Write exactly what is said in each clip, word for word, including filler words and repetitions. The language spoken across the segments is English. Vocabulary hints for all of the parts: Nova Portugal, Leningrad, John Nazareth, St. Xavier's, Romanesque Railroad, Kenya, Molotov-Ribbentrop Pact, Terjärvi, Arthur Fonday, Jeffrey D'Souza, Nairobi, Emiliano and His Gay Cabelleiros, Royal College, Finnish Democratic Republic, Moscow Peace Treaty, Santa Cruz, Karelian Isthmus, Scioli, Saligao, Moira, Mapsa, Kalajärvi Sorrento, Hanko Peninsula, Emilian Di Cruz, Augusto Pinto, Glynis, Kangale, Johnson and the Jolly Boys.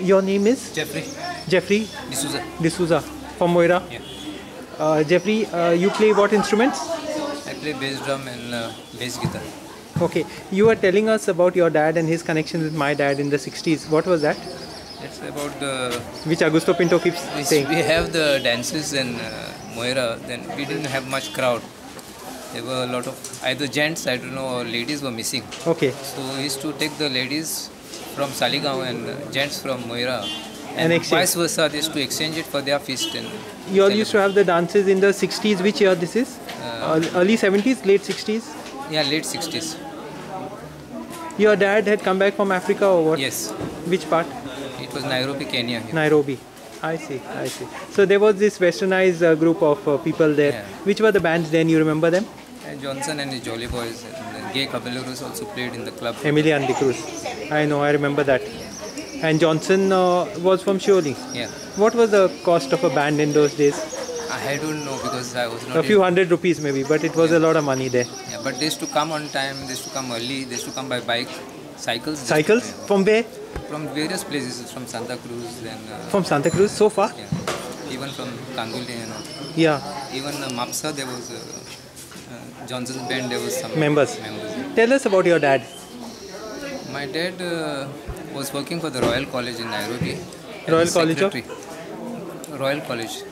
Your name is? Jeffrey. Jeffrey? D'Souza. D'Souza. From Moira? Yeah. Uh, Jeffrey, uh, you play what instruments? I play bass drum and uh, bass guitar. Okay. You were telling us about your dad and his connection with my dad in the sixties. What was that? It's about the... Which Augusto Pinto keeps saying. We have the dances in uh, Moira, then we didn't have much crowd. There were a lot of either gents, I don't know, or ladies were missing. Okay. So he used to take the ladies from Saligao and uh, gents from Moira. And, and vice versa, they used to exchange it for their feast. And you all used to have the dances in the sixties. Which year this is? Uh, Early seventies? Late sixties? Yeah, late sixties. Your dad had come back from Africa or what? Yes. Which part? It was Nairobi, Kenya. Here. Nairobi. I see, I see. So there was this westernized uh, group of uh, people there. Yeah. Which were the bands then? You remember them? And Johnson and the Jolly Boys and the Gay Cabelleiros also played in the club. Emilian Di Cruz. I know, I remember that. And Johnson uh, was from Scioli. Yeah. What was the cost of a band in those days? I don't know because I was not... A few hundred rupees maybe, but it was yeah. a lot of money there. Yeah, but they used to come on time, they used to come early, they used to come by bike, cycles. Cycles? From where? From various places, from Santa Cruz. Then, uh, from Santa Cruz? So far? Yeah. Even from Kangale and all. Yeah. Even uh, Mapsa, there was... Uh, Johnson's band, there was some members. members. Tell us about your dad. My dad uh, was working for the Royal College in Nairobi. Royal College of? Royal College.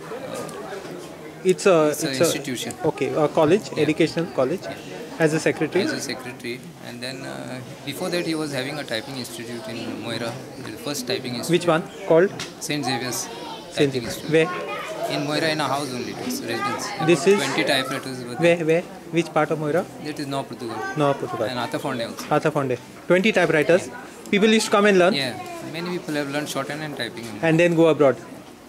It's a it's it's a institution. A, okay, a college, yeah. educational college. Yeah. As a secretary? As a secretary. And then uh, before that he was having a typing institute in Moira. The first typing institute. Which one? Called? Saint Xavier's. Saint Xavier's. Where? In Moira, in a house only, it's residence. This is twenty typewriters. Where, where? Which part of Moira? It is Nova Portugal. Nova Portugal. And Arthur Fonday also. Arthur Fonday. twenty typewriters. Yeah. People used to come and learn? Yeah. Many people have learned shorthand and typing. And then go abroad.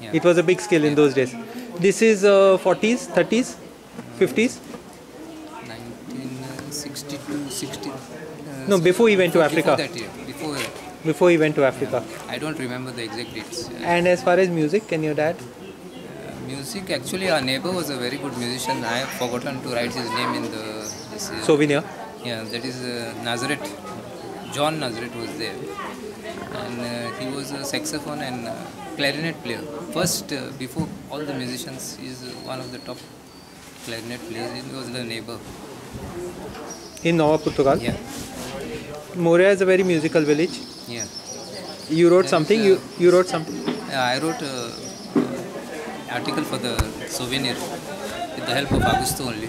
Yeah. It was a big skill yeah. in those days. This is uh, forties, thirties, fifties? nineteen sixty-two, sixty. Uh, no, before he went to Africa. Before that year. Before, before he went to Africa. Yeah. I don't remember the exact dates. And as far as music, can your dad? Music, actually our neighbor was a very good musician. I have forgotten to write his name in the... This, uh, souvenir? Yeah, that is uh, Nazareth. John Nazareth was there. And uh, he was a saxophone and uh, clarinet player. First, uh, before all the musicians, he is one of the top clarinet players. He was the neighbor. In Nova Portugal? Yeah. Moira is a very musical village. Yeah. You wrote and, something? Uh, you, you wrote something? Yeah, I wrote... Uh, article for the souvenir with the help of Augusto only.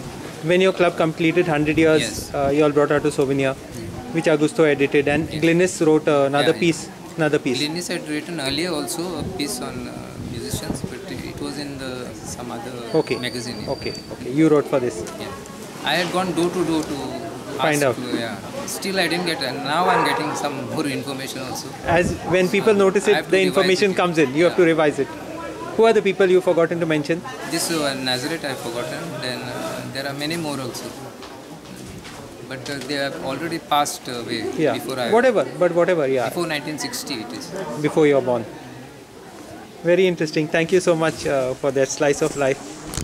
When your club completed one hundred years, yes. uh, you all brought out a souvenir mm. which Augusto edited and yes. Glynis wrote uh, another yeah, piece. Yeah. Another piece. Glynis had written earlier also a piece on uh, musicians, but it was in the some other okay. magazine. Yeah. Okay, okay. You wrote for this. Yeah. I had gone door to door to find ask out. To, yeah. Still I didn't get it. Now I'm getting some more information also. As when people so, notice it, the information it. comes in. You yeah. have to revise it. Who are the people you've forgotten to mention? This uh, Nazareth I've forgotten, then uh, there are many more also. But uh, they have already passed away yeah. before I... Whatever, but whatever, yeah. Before nineteen sixty it is. Before you were born. Very interesting. Thank you so much uh, for that slice of life.